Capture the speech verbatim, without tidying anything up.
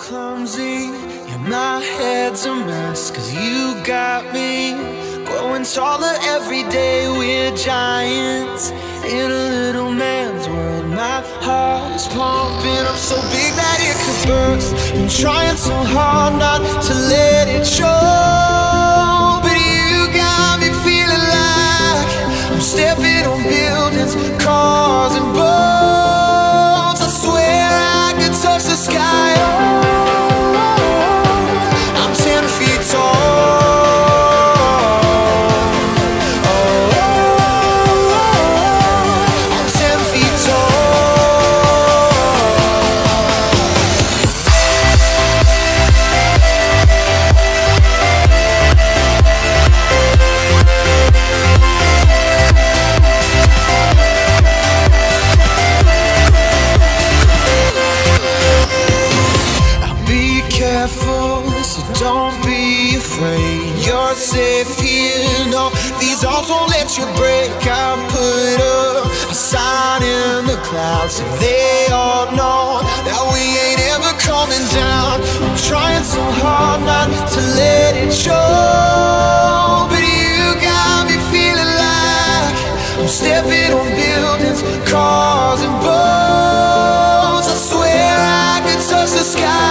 clumsy, and my head's a mess, cause you got me growing taller every day. We're giants in a little man's world. My heart is pumping up so big that it could burst. Been trying so hard not to let it show, but you got me feeling like I'm stepping on buildings, cars and boats. I swear I could touch the sky. So don't be afraid, you're safe here. No, these arms won't let you break. I put up a sign in the clouds so they all know that we ain't ever coming down. I'm trying so hard not to let it show, but you got me feeling like I'm stepping on buildings, cars and boats. I swear I could touch the sky.